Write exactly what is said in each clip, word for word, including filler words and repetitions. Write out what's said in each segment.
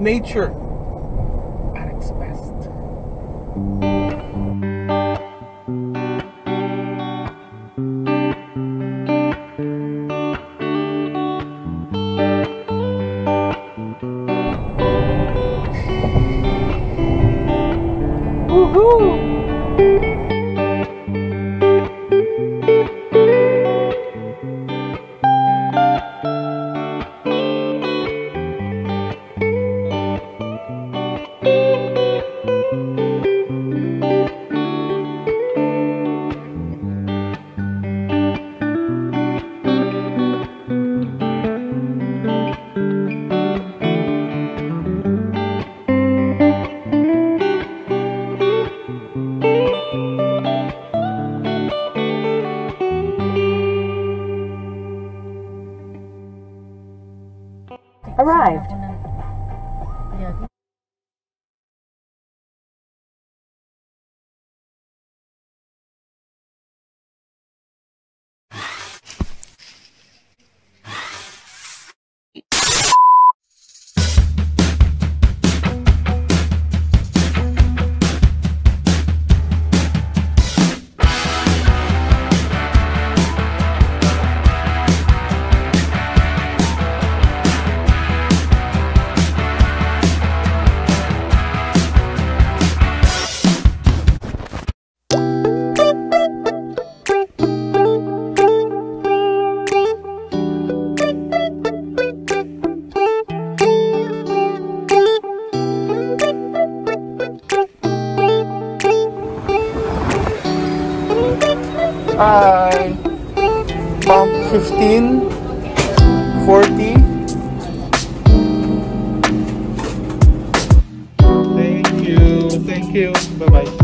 nature at its best. Arrived. I pump fifteen, forty. Thank you, thank you, bye bye.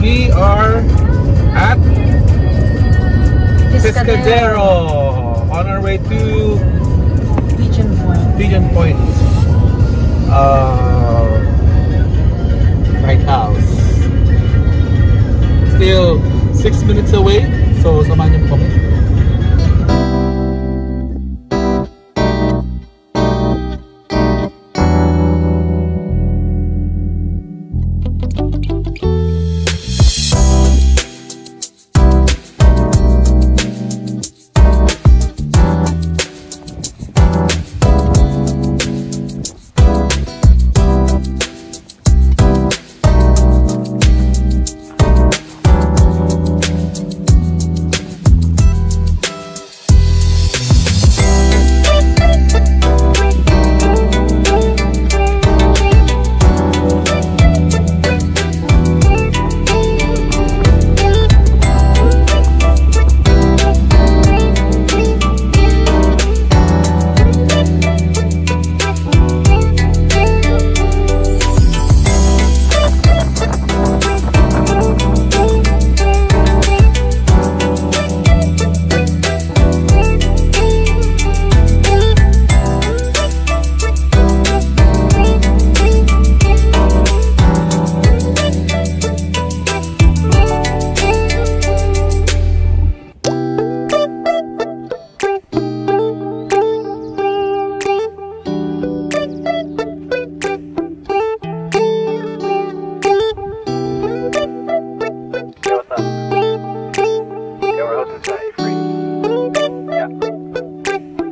We are at Pescadero, on our way to Pigeon Point. Pigeon Point uh, Lighthouse. Still six minutes away, so samahan niyo po kami.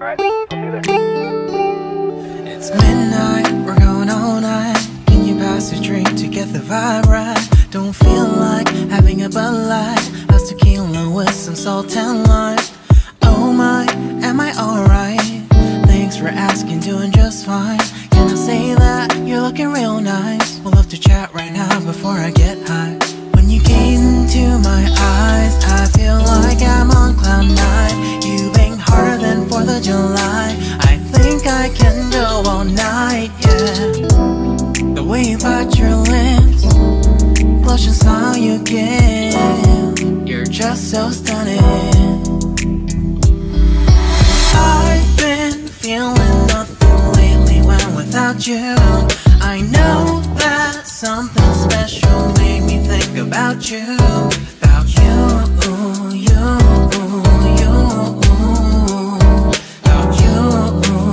Alright, I'll see you there. It's midnight, we're going all night. Can you pass a drink to get the vibe right? Don't feel like having a Bud Light. Has tequila with some salt and lime. Oh my, am I alright? Thanks for asking, doing just fine. Can I say that you're looking real nice? We'll have to chat right now before I get high. When you gaze into my eyes, I feel like I'm on cloud nine. You bang harder than fourth of July. I think I can go all night, yeah. The way you bite your lips, blush and smile you give, you're just so stunning. I've been feeling nothing lately when without you. I know that something special made me think about you. About you, you, you. About you, you, you.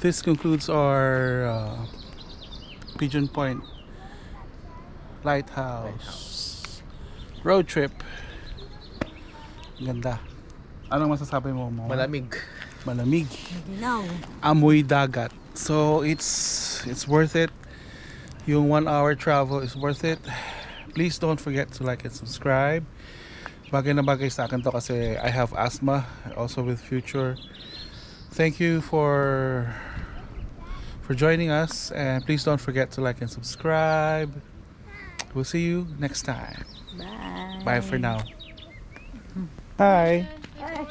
This concludes our uh, Pigeon Point Lighthouse road trip. Ganda. Anong masasabi mo? mo? Malamig. Malamig. No. Amoy dagat. So it's it's worth it. Yung one hour travel is worth it. Please don't forget to like and subscribe. Bagay na bagay sa akin to kasi I have asthma. Also with Future. Thank you for for joining us, and please don't forget to like and subscribe. We'll see you next time. Bye. Bye for now. Hi. Hi.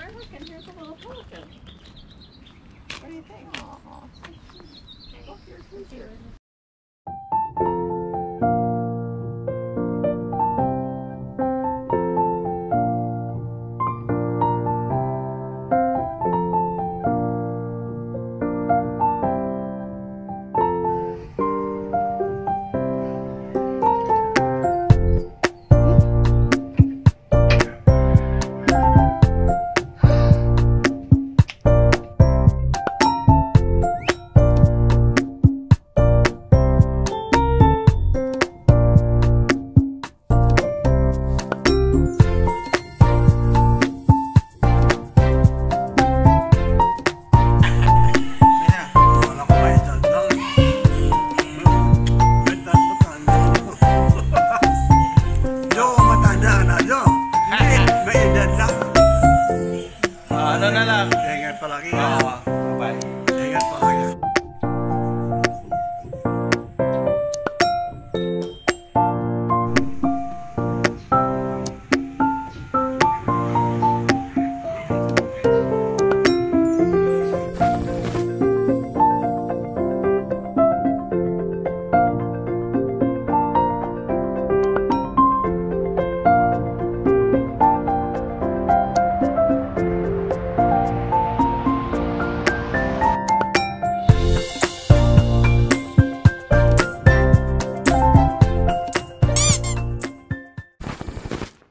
Wow, bye.